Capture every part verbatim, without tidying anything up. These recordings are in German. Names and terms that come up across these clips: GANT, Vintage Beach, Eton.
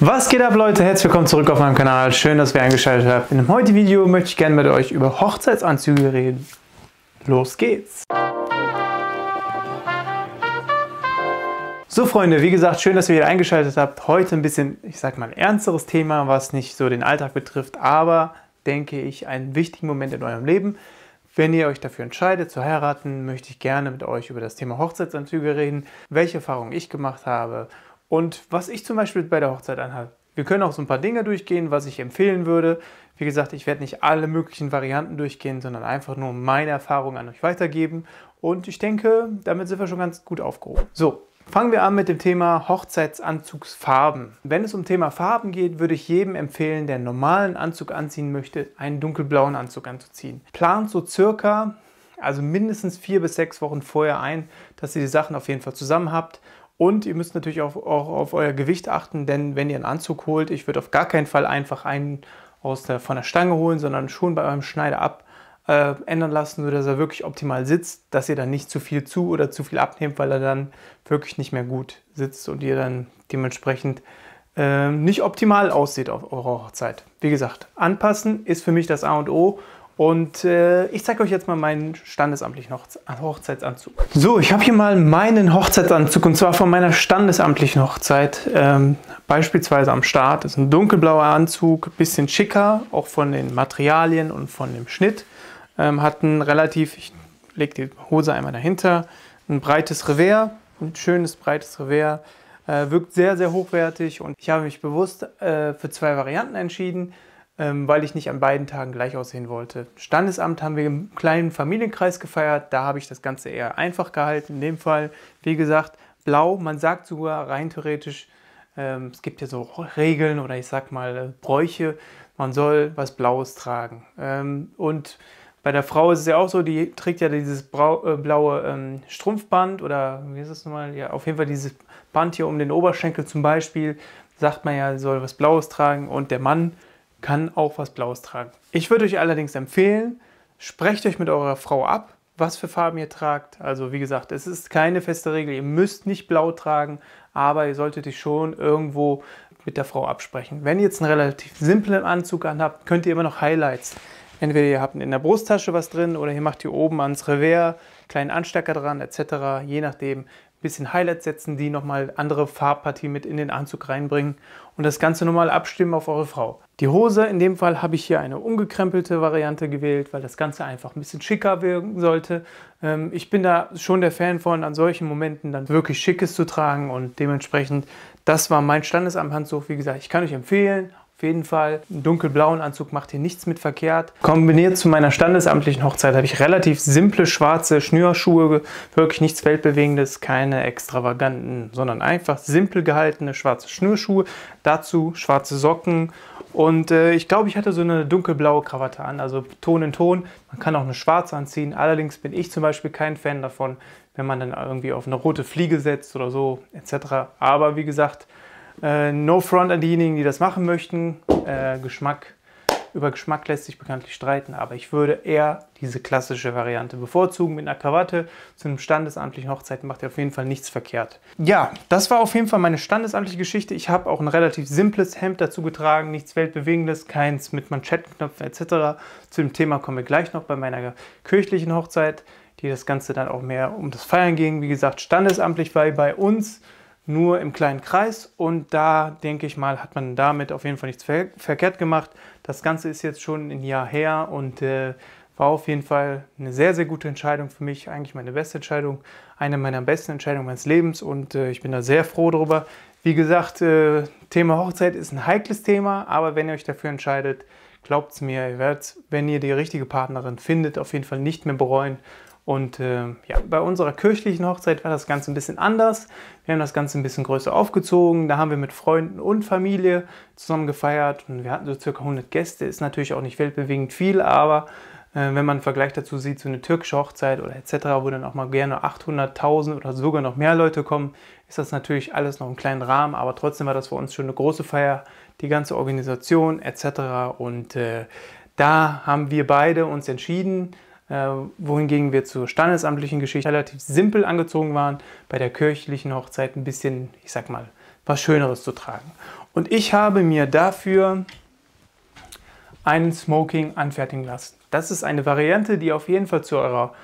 Was geht ab, Leute? Herzlich willkommen zurück auf meinem Kanal. Schön, dass ihr eingeschaltet habt. In dem heutigen Video möchte ich gerne mit euch über Hochzeitsanzüge reden. Los geht's! So, Freunde, wie gesagt, schön, dass ihr wieder eingeschaltet habt. Heute ein bisschen, ich sag mal, ein ernsteres Thema, was nicht so den Alltag betrifft, aber, denke ich, einen wichtigen Moment in eurem Leben. Wenn ihr euch dafür entscheidet, zu heiraten, möchte ich gerne mit euch über das Thema Hochzeitsanzüge reden, welche Erfahrungen ich gemacht habe und was ich zum Beispiel bei der Hochzeit anhabe. Wir können auch so ein paar Dinge durchgehen, was ich empfehlen würde. Wie gesagt, ich werde nicht alle möglichen Varianten durchgehen, sondern einfach nur meine Erfahrungen an euch weitergeben. Und ich denke, damit sind wir schon ganz gut aufgehoben. So, fangen wir an mit dem Thema Hochzeitsanzugsfarben. Wenn es um Thema Farben geht, würde ich jedem empfehlen, der einen normalen Anzug anziehen möchte, einen dunkelblauen Anzug anzuziehen. Plant so circa, also mindestens vier bis sechs Wochen vorher ein, dass ihr die Sachen auf jeden Fall zusammen habt. Und ihr müsst natürlich auch, auch auf euer Gewicht achten, denn wenn ihr einen Anzug holt, ich würde auf gar keinen Fall einfach einen aus der, von der Stange holen, sondern schon bei eurem Schneider ab äh, ändern lassen, sodass er wirklich optimal sitzt, dass ihr dann nicht zu viel zu oder zu viel abnehmt, weil er dann wirklich nicht mehr gut sitzt und ihr dann dementsprechend äh, nicht optimal aussieht auf eurer Hochzeit. Wie gesagt, anpassen ist für mich das A und O. Und äh, ich zeige euch jetzt mal meinen standesamtlichen Hochze Hochzeitsanzug. So, ich habe hier mal meinen Hochzeitsanzug und zwar von meiner standesamtlichen Hochzeit. Ähm, beispielsweise am Start ist ein dunkelblauer Anzug, bisschen schicker, auch von den Materialien und von dem Schnitt. Ähm, hat ein relativ, ich lege die Hose einmal dahinter, ein breites Revers, ein schönes breites Revers. Äh, wirkt sehr, sehr hochwertig und ich habe mich bewusst äh, für zwei Varianten entschieden, weil ich nicht an beiden Tagen gleich aussehen wollte. Standesamt haben wir im kleinen Familienkreis gefeiert, da habe ich das Ganze eher einfach gehalten. In dem Fall, wie gesagt, blau, man sagt sogar rein theoretisch, ähm, es gibt ja so Regeln oder ich sag mal Bräuche, man soll was Blaues tragen. Ähm, und bei der Frau ist es ja auch so, die trägt ja dieses Brau äh, blaue ähm, Strumpfband oder wie ist das nochmal? Ja, auf jeden Fall dieses Band hier um den Oberschenkel zum Beispiel, sagt man ja, soll was Blaues tragen und der Mann kann auch was Blaues tragen. Ich würde euch allerdings empfehlen, sprecht euch mit eurer Frau ab, was für Farben ihr tragt. Also wie gesagt, es ist keine feste Regel, ihr müsst nicht blau tragen, aber ihr solltet euch schon irgendwo mit der Frau absprechen. Wenn ihr jetzt einen relativ simplen Anzug anhabt, könnt ihr immer noch Highlights. Entweder ihr habt in der Brusttasche was drin oder ihr macht hier oben ans Revers, kleinen Anstecker dran et cetera. Je nachdem, ein bisschen Highlights setzen, die nochmal andere Farbpartie mit in den Anzug reinbringen und das Ganze nochmal abstimmen auf eure Frau. Die Hose, in dem Fall habe ich hier eine umgekrempelte Variante gewählt, weil das Ganze einfach ein bisschen schicker wirken sollte. Ich bin da schon der Fan von, an solchen Momenten dann wirklich Schickes zu tragen und dementsprechend, das war mein Standesamtsanzug. Wie gesagt, ich kann euch empfehlen, auf jeden Fall einen dunkelblauen Anzug, macht hier nichts mit verkehrt. Kombiniert zu meiner standesamtlichen Hochzeit habe ich relativ simple schwarze Schnürschuhe, wirklich nichts Weltbewegendes, keine extravaganten, sondern einfach simpel gehaltene schwarze Schnürschuhe, dazu schwarze Socken und äh, ich glaube, ich hatte so eine dunkelblaue Krawatte an, also Ton in Ton. Man kann auch eine schwarze anziehen, allerdings bin ich zum Beispiel kein Fan davon, wenn man dann irgendwie auf eine rote Fliege setzt oder so et cetera. Aber wie gesagt, no front an diejenigen, die das machen möchten. Äh, Geschmack, über Geschmack lässt sich bekanntlich streiten, aber ich würde eher diese klassische Variante bevorzugen. Mit einer Krawatte zu einem standesamtlichen Hochzeiten macht ihr auf jeden Fall nichts verkehrt. Ja, das war auf jeden Fall meine standesamtliche Geschichte. Ich habe auch ein relativ simples Hemd dazu getragen, nichts Weltbewegendes, keins mit Manschettenknöpfen et cetera. Zu dem Thema kommen wir gleich noch bei meiner kirchlichen Hochzeit, die das Ganze dann auch mehr um das Feiern ging. Wie gesagt, standesamtlich war bei uns nur im kleinen Kreis und da, denke ich mal, hat man damit auf jeden Fall nichts ver verkehrt gemacht. Das Ganze ist jetzt schon ein Jahr her und äh, war auf jeden Fall eine sehr, sehr gute Entscheidung für mich. Eigentlich meine beste Entscheidung, eine meiner besten Entscheidungen meines Lebens und äh, ich bin da sehr froh darüber. Wie gesagt, äh, Thema Hochzeit ist ein heikles Thema, aber wenn ihr euch dafür entscheidet, glaubt es mir, ihr werdet, wenn ihr die richtige Partnerin findet, auf jeden Fall nicht mehr bereuen. Und äh, ja, bei unserer kirchlichen Hochzeit war das Ganze ein bisschen anders. Wir haben das Ganze ein bisschen größer aufgezogen. Da haben wir mit Freunden und Familie zusammen gefeiert. Und wir hatten so circa hundert Gäste. Ist natürlich auch nicht weltbewegend viel, aber äh, wenn man einen Vergleich dazu sieht, so eine türkische Hochzeit oder et cetera, wo dann auch mal gerne achthunderttausend oder sogar noch mehr Leute kommen, ist das natürlich alles noch im kleinen Rahmen. Aber trotzdem war das für uns schon eine große Feier. Die ganze Organisation et cetera. Und äh, da haben wir beide uns entschieden, wohingegen wir zur standesamtlichen Geschichte relativ simpel angezogen waren, bei der kirchlichen Hochzeit ein bisschen, ich sag mal, was Schöneres zu tragen. Und ich habe mir dafür einen Smoking anfertigen lassen. Das ist eine Variante, die ihr auf jeden Fall zu eurer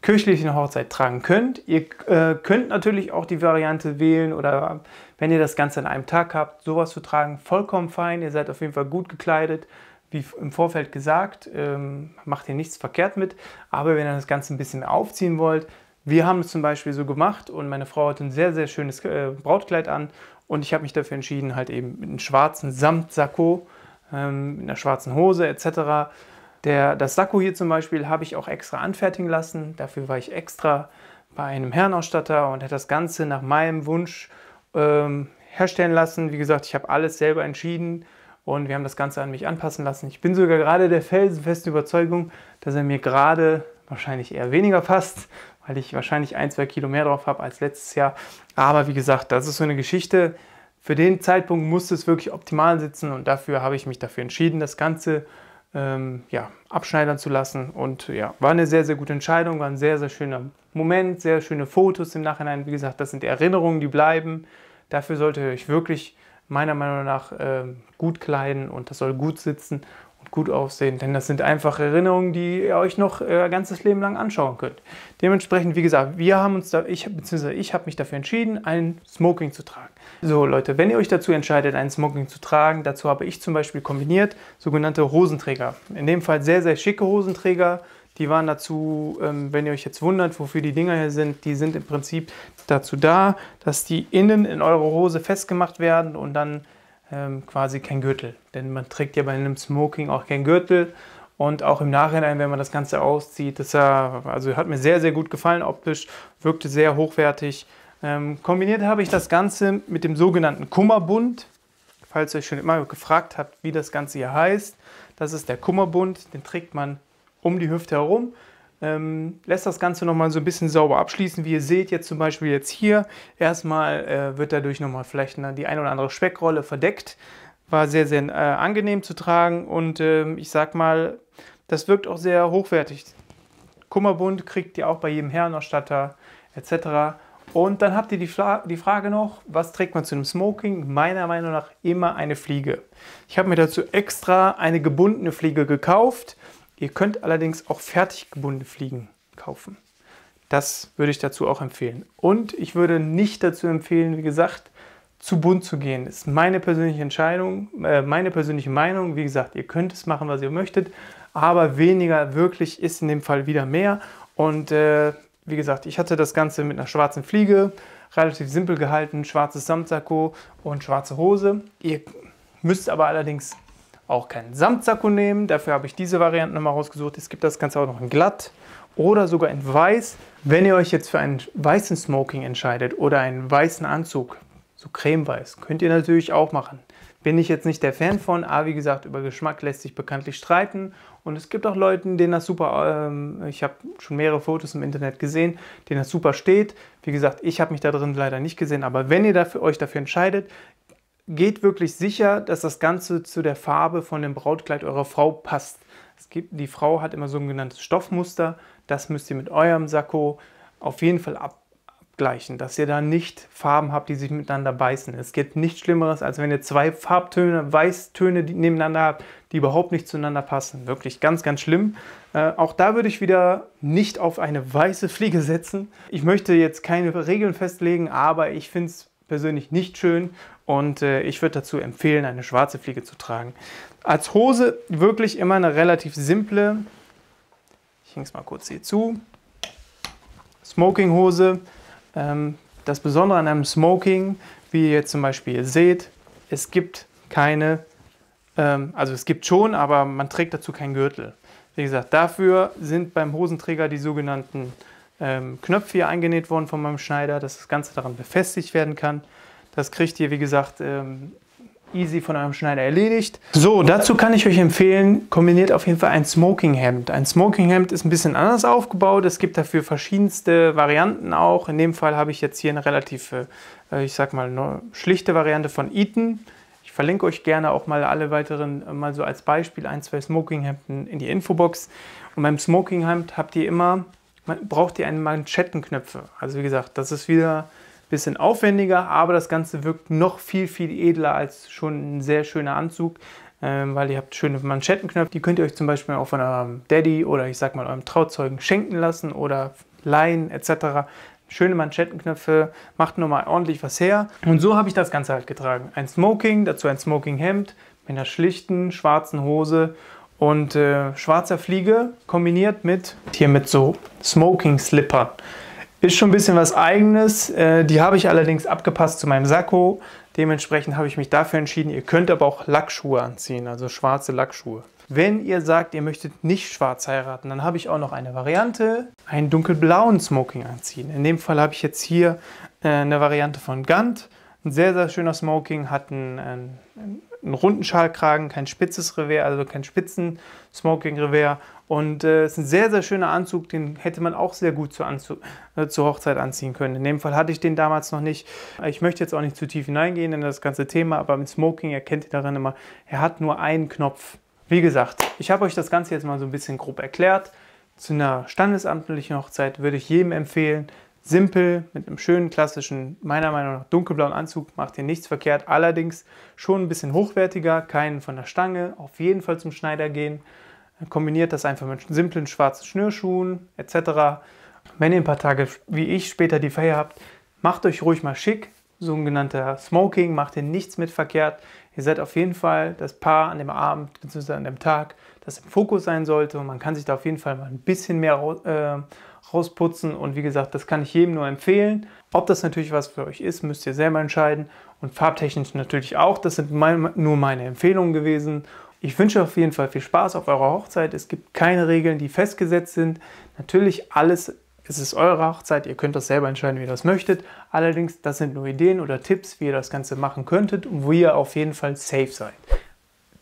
kirchlichen Hochzeit tragen könnt. Ihr äh, könnt natürlich auch die Variante wählen oder wenn ihr das Ganze an einem Tag habt, sowas zu tragen, vollkommen fein. Ihr seid auf jeden Fall gut gekleidet, wie im Vorfeld gesagt, ähm, macht ihr nichts verkehrt mit. Aber wenn ihr das Ganze ein bisschen aufziehen wollt, wir haben es zum Beispiel so gemacht und meine Frau hat ein sehr, sehr schönes äh, Brautkleid an und ich habe mich dafür entschieden, halt eben einen schwarzen Samtsakko, ähm, einer schwarzen Hose et cetera. Der, das Sakko hier zum Beispiel habe ich auch extra anfertigen lassen. Dafür war ich extra bei einem Herrenausstatter und hat das Ganze nach meinem Wunsch ähm, herstellen lassen. Wie gesagt, ich habe alles selber entschieden und wir haben das Ganze an mich anpassen lassen. Ich bin sogar gerade der felsenfesten Überzeugung, dass er mir gerade wahrscheinlich eher weniger passt, weil ich wahrscheinlich ein, zwei Kilo mehr drauf habe als letztes Jahr. Aber wie gesagt, das ist so eine Geschichte. Für den Zeitpunkt musste es wirklich optimal sitzen und dafür habe ich mich dafür entschieden, das Ganze Ähm, ja, abschneidern zu lassen und ja, war eine sehr, sehr gute Entscheidung, war ein sehr, sehr schöner Moment, sehr schöne Fotos im Nachhinein, wie gesagt, das sind Erinnerungen, die bleiben, dafür solltet ihr euch wirklich meiner Meinung nach ähm, gut kleiden und das soll gut sitzen und gut aussehen, denn das sind einfach Erinnerungen, die ihr euch noch äh, ganzes Leben lang anschauen könnt. Dementsprechend, wie gesagt, wir haben uns da, ich, beziehungsweise ich habe mich dafür entschieden, einen Smoking zu tragen. So Leute, wenn ihr euch dazu entscheidet, einen Smoking zu tragen, dazu habe ich zum Beispiel kombiniert sogenannte Hosenträger. In dem Fall sehr, sehr schicke Hosenträger. Die waren dazu, ähm, wenn ihr euch jetzt wundert, wofür die Dinger hier sind, die sind im Prinzip dazu da, dass die innen in eure Hose festgemacht werden und dann ähm, quasi kein Gürtel. Denn man trägt ja bei einem Smoking auch kein Gürtel. Und auch im Nachhinein, wenn man das Ganze auszieht, das ja, also hat mir sehr, sehr gut gefallen optisch, wirkte sehr hochwertig. Ähm, kombiniert habe ich das Ganze mit dem sogenannten Kummerbund, falls ihr euch schon immer gefragt habt, wie das Ganze hier heißt. Das ist der Kummerbund, den trägt man um die Hüfte herum, ähm, lässt das Ganze nochmal so ein bisschen sauber abschließen. Wie ihr seht, jetzt zum Beispiel jetzt hier, erstmal äh, wird dadurch nochmal vielleicht na, die ein oder andere Speckrolle verdeckt. War sehr, sehr äh, angenehm zu tragen und äh, ich sag mal, das wirkt auch sehr hochwertig. Kummerbund kriegt ihr auch bei jedem Herrenausstatter et cetera. Und dann habt ihr die Frage noch, was trägt man zu einem Smoking? Meiner Meinung nach immer eine Fliege. Ich habe mir dazu extra eine gebundene Fliege gekauft. Ihr könnt allerdings auch fertig gebundene Fliegen kaufen. Das würde ich dazu auch empfehlen. Und ich würde nicht dazu empfehlen, wie gesagt, zu bunt zu gehen. Das ist meine persönliche Entscheidung, äh, meine persönliche Meinung. Wie gesagt, ihr könnt es machen, was ihr möchtet, aber weniger wirklich ist in dem Fall wieder mehr. Und äh, wie gesagt, ich hatte das Ganze mit einer schwarzen Fliege, relativ simpel gehalten, schwarzes Samtsakko und schwarze Hose. Ihr müsst aber allerdings auch keinen Samtsakko nehmen, dafür habe ich diese Variante nochmal rausgesucht. Es gibt das Ganze auch noch in glatt oder sogar in weiß. Wenn ihr euch jetzt für einen weißen Smoking entscheidet oder einen weißen Anzug, so cremeweiß, könnt ihr natürlich auch machen. Bin ich jetzt nicht der Fan von, aber wie gesagt, über Geschmack lässt sich bekanntlich streiten. Und es gibt auch Leute, denen das super, ähm, ich habe schon mehrere Fotos im Internet gesehen, denen das super steht. Wie gesagt, ich habe mich da drin leider nicht gesehen, aber wenn ihr dafür, euch dafür entscheidet, geht wirklich sicher, dass das Ganze zu der Farbe von dem Brautkleid eurer Frau passt. Es gibt, die Frau hat immer so ein genanntes Stoffmuster, das müsst ihr mit eurem Sakko auf jeden Fall ab. Gleichen, dass ihr da nicht Farben habt, die sich miteinander beißen. Es gibt nichts Schlimmeres, als wenn ihr zwei Farbtöne, Weißtöne nebeneinander habt, die überhaupt nicht zueinander passen. Wirklich ganz, ganz schlimm. Äh, auch da würde ich wieder nicht auf eine weiße Fliege setzen. Ich möchte jetzt keine Regeln festlegen, aber ich finde es persönlich nicht schön und äh, ich würde dazu empfehlen, eine schwarze Fliege zu tragen. Als Hose wirklich immer eine relativ simple, ich hänge es mal kurz hier zu, Smokinghose. Das Besondere an einem Smoking, wie ihr jetzt zum Beispiel seht, es gibt keine, also es gibt schon, aber man trägt dazu keinen Gürtel. Wie gesagt, dafür sind beim Hosenträger die sogenannten Knöpfe hier eingenäht worden von meinem Schneider, dass das Ganze daran befestigt werden kann. Das kriegt ihr, wie gesagt, easy von eurem Schneider erledigt. So, dazu kann ich euch empfehlen, kombiniert auf jeden Fall ein Smokinghemd. Ein Smokinghemd ist ein bisschen anders aufgebaut. Es gibt dafür verschiedenste Varianten auch. In dem Fall habe ich jetzt hier eine relativ, ich sag mal, schlichte Variante von Eton. Ich verlinke euch gerne auch mal alle weiteren, mal so als Beispiel, ein, zwei Smokinghemden in die Infobox. Und beim Smokinghemd habt ihr immer, braucht ihr einen Manschettenknöpfe. Also wie gesagt, das ist wieder bisschen aufwendiger, aber das Ganze wirkt noch viel, viel edler als schon ein sehr schöner Anzug, weil ihr habt schöne Manschettenknöpfe. Die könnt ihr euch zum Beispiel auch von eurem Daddy oder ich sag mal eurem Trauzeugen schenken lassen oder leihen et cetera. Schöne Manschettenknöpfe, macht nochmal ordentlich was her. Und so habe ich das Ganze halt getragen. Ein Smoking, dazu ein Smokinghemd mit einer schlichten schwarzen Hose und äh, schwarzer Fliege kombiniert mit, hier mit so Smoking-Slippern. Ist schon ein bisschen was Eigenes, äh, die habe ich allerdings abgepasst zu meinem Sakko. Dementsprechend habe ich mich dafür entschieden. Ihr könnt aber auch Lackschuhe anziehen, also schwarze Lackschuhe. Wenn ihr sagt, ihr möchtet nicht schwarz heiraten, dann habe ich auch noch eine Variante, einen dunkelblauen Smoking anziehen. In dem Fall habe ich jetzt hier äh, eine Variante von Gant. Ein sehr, sehr schöner Smoking, hat einen, einen, einen runden Schalkragen, kein spitzes Revers, also kein spitzen Smoking-Revers. Und es äh, ist ein sehr, sehr schöner Anzug, den hätte man auch sehr gut zur, Anzug, äh, zur Hochzeit anziehen können. In dem Fall hatte ich den damals noch nicht. Ich möchte jetzt auch nicht zu tief hineingehen in das ganze Thema, aber mit Smoking erkennt ihr daran immer, er hat nur einen Knopf. Wie gesagt, ich habe euch das Ganze jetzt mal so ein bisschen grob erklärt. Zu einer standesamtlichen Hochzeit würde ich jedem empfehlen, simpel, mit einem schönen, klassischen, meiner Meinung nach dunkelblauen Anzug, macht ihr nichts verkehrt. Allerdings schon ein bisschen hochwertiger, keinen von der Stange, auf jeden Fall zum Schneider gehen. Kombiniert das einfach mit simplen schwarzen Schnürschuhen et cetera. Wenn ihr ein paar Tage, wie ich, später die Feier habt, macht euch ruhig mal schick. Sogenannter Smoking, macht ihr nichts mit verkehrt. Ihr seid auf jeden Fall das Paar an dem Abend bzw. an dem Tag, das im Fokus sein sollte. Und man kann sich da auf jeden Fall mal ein bisschen mehr äh, rausputzen. Und wie gesagt, das kann ich jedem nur empfehlen. Ob das natürlich was für euch ist, müsst ihr selber entscheiden. Und farbtechnisch natürlich auch. Das sind mein, nur meine Empfehlungen gewesen. Ich wünsche auf jeden Fall viel Spaß auf eurer Hochzeit. Es gibt keine Regeln, die festgesetzt sind. Natürlich alles Es ist eure Hochzeit, ihr könnt das selber entscheiden, wie ihr das möchtet. Allerdings, das sind nur Ideen oder Tipps, wie ihr das Ganze machen könntet und wo ihr auf jeden Fall safe seid.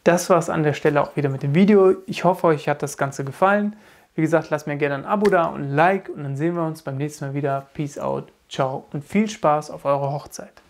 Das war es an der Stelle auch wieder mit dem Video. Ich hoffe, euch hat das Ganze gefallen. Wie gesagt, lasst mir gerne ein Abo da und ein Like und dann sehen wir uns beim nächsten Mal wieder. Peace out, ciao und viel Spaß auf eurer Hochzeit.